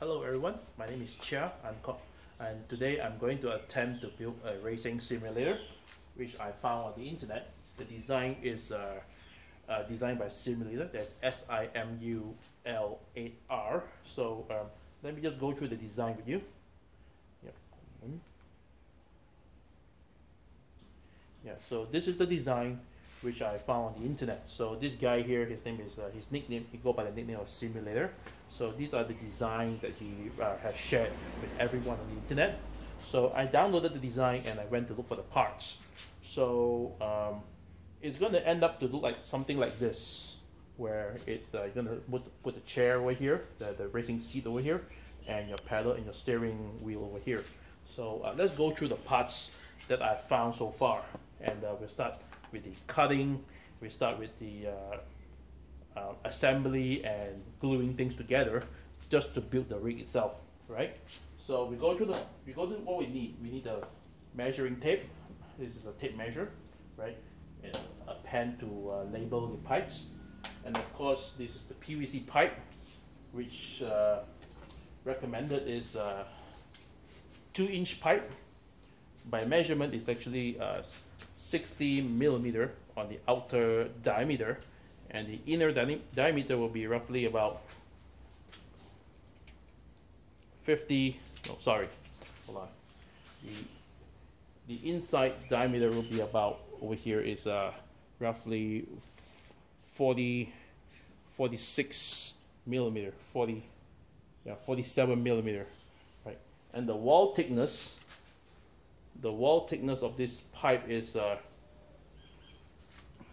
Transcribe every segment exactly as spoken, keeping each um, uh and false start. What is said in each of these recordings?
Hello everyone, my name is Chia Ang Kok, and today I'm going to attempt to build a racing simulator which I found on the internet. The design is uh, uh, designed by SIMUL eight R, that's S I M U L eight R. So um, let me just go through the design with you. Yep. Yeah, so this is the design which I found on the internet. So this guy here, his name is, uh, his nickname, he go by the nickname of SIMUL eight R. So these are the design that he uh, has shared with everyone on the internet. So I downloaded the design and I went to look for the parts. So um, it's going to end up to look like something like this, where it's uh, going to put, put the chair over here, the, the racing seat over here, and your pedal and your steering wheel over here. So uh, let's go through the parts that I've found so far, and uh, we'll start with the cutting, we start with the uh, uh, assembly and gluing things together just to build the rig itself, right? So we go to the we go to what we need. We need a measuring tape. This is a tape measure, right? And a pen to uh, label the pipes, and of course this is the P V C pipe, which uh, recommended is a two-inch pipe. By measurement, it's actually Uh, sixty millimeter on the outer diameter, and the inner di diameter will be roughly about fifty. No, sorry, hold on. The the inside diameter will be about over here is uh, roughly forty, forty-six millimeter, forty, yeah, forty-seven millimeter, right? And the wall thickness. The wall thickness of this pipe is uh,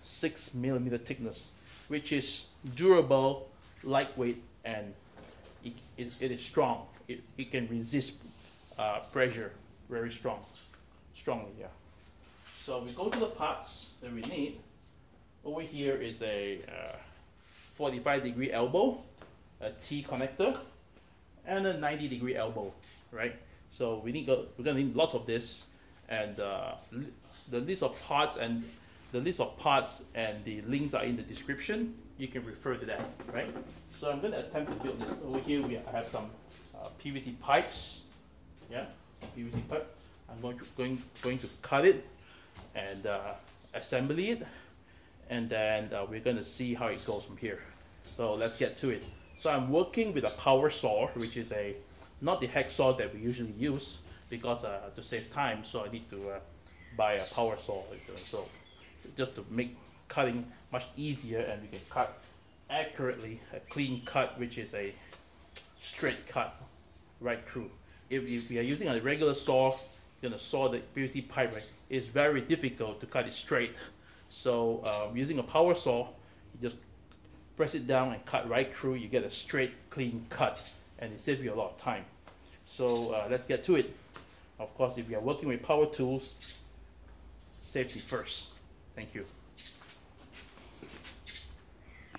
six millimeter thickness, which is durable, lightweight, and it, it, it is strong. It, it can resist uh, pressure very strong, strongly, yeah. So we go to the parts that we need. Over here is a uh, forty-five degree elbow, a T connector, and a ninety degree elbow, right? So we need, we're gonna need lots of this. And uh, the list of parts and the list of parts and the links are in the description. You can refer to that, right? So I'm going to attempt to build this. Over here we have some uh, P V C pipes, yeah, some P V C pipe. I'm going to going going to cut it and uh, assemble it, and then uh, we're going to see how it goes from here. So let's get to it. So I'm working with a power saw, which is a not the hacksaw that we usually use, because uh, to save time, so I need to uh, buy a power saw, so just to make cutting much easier, and we can cut accurately, a clean cut, which is a straight cut right through. If, if we are using a regular saw, you're gonna saw the P V C pipe, right? It's very difficult to cut it straight. So uh, using a power saw, you just press it down and cut right through. You get a straight, clean cut, and it saves you a lot of time. So uh, let's get to it. Of course, if you are working with power tools, safety first. Thank you.